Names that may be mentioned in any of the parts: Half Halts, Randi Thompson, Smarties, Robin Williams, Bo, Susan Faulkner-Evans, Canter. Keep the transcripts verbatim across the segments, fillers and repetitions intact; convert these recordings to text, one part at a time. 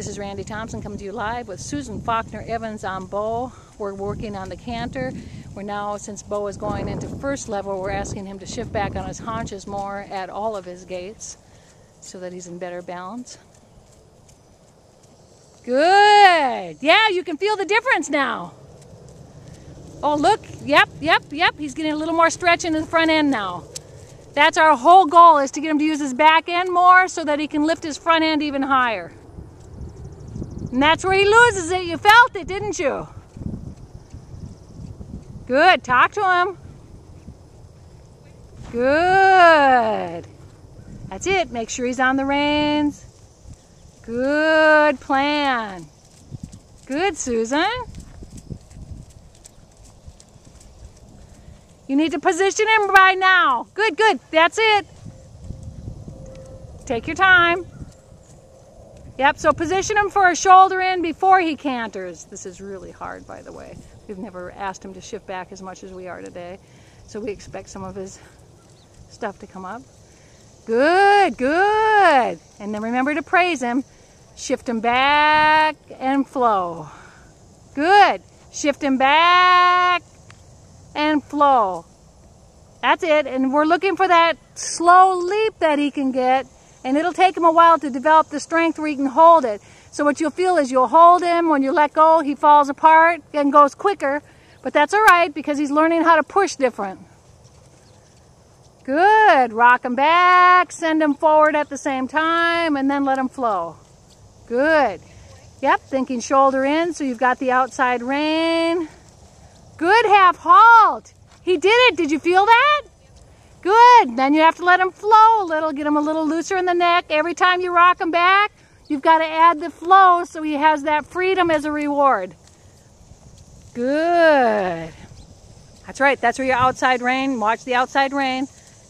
This is Randi Thompson coming to you live with Susan Faulkner-Evans on Bo. We're working on the Canter. We're now, since Bo is going into first level, we're asking him to shift back on his haunches more at all of his gaits so that he's in better balance. Good. Yeah, you can feel the difference now. Oh, look. Yep, yep, yep. He's getting a little more stretch in the front end now. That's our whole goal, is to get him to use his back end more so that he can lift his front end even higher. And that's where he loses it. You felt it, didn't you? Good. Talk to him. Good. That's it. Make sure he's on the reins. Good plan. Good, Susan. You need to position him right now. Good, good. That's it. Take your time. Yep, so position him for a shoulder in before he canters. This is really hard, by the way. We've never asked him to shift back as much as we are today, so we expect some of his stuff to come up. Good, good. And then remember to praise him. Shift him back and flow. Good. Shift him back and flow. That's it. And we're looking for that slow leap that he can get. And it'll take him a while to develop the strength where he can hold it. So what you'll feel is you'll hold him. When you let go, he falls apart and goes quicker. But that's all right, because he's learning how to push different. Good. Rock him back. Send him forward at the same time. And then let him flow. Good. Yep. Thinking shoulder in. So you've got the outside rein. Good. Half halt. He did it. Did you feel that? Good. Then you have to let him flow a little. Get him a little looser in the neck. Every time you rock him back, you've got to add the flow so he has that freedom as a reward. Good. That's right. That's where your outside rein. Watch the outside rein.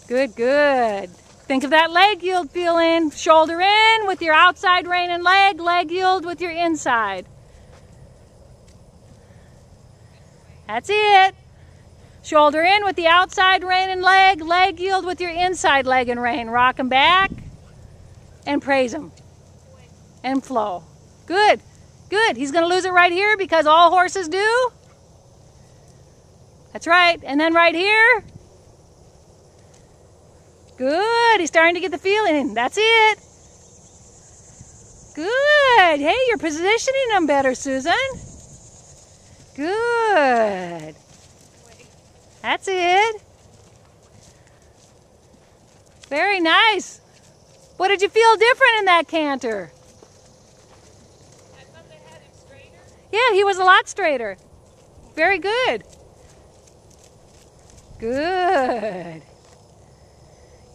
Good, good. Think of that leg yield feeling. Shoulder in with your outside rein and leg. Leg yield with your inside. That's it. Shoulder in with the outside rein and leg. Leg yield with your inside leg and rein. Rock them back and praise them and flow. Good, good. He's going to lose it right here, because all horses do. That's right. And then right here. Good. He's starting to get the feeling in. That's it. Good. Hey, you're positioning him better, Susan. Good. That's it. Very nice. What did you feel different in that canter? I thought they had him straighter. Yeah, he was a lot straighter. Very good. Good.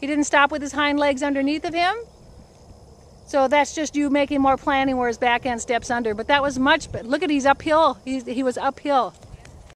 He didn't stop with his hind legs underneath of him. So that's just you making more planning where his back end steps under. But that was much, but look at, he's uphill. He's, he was uphill.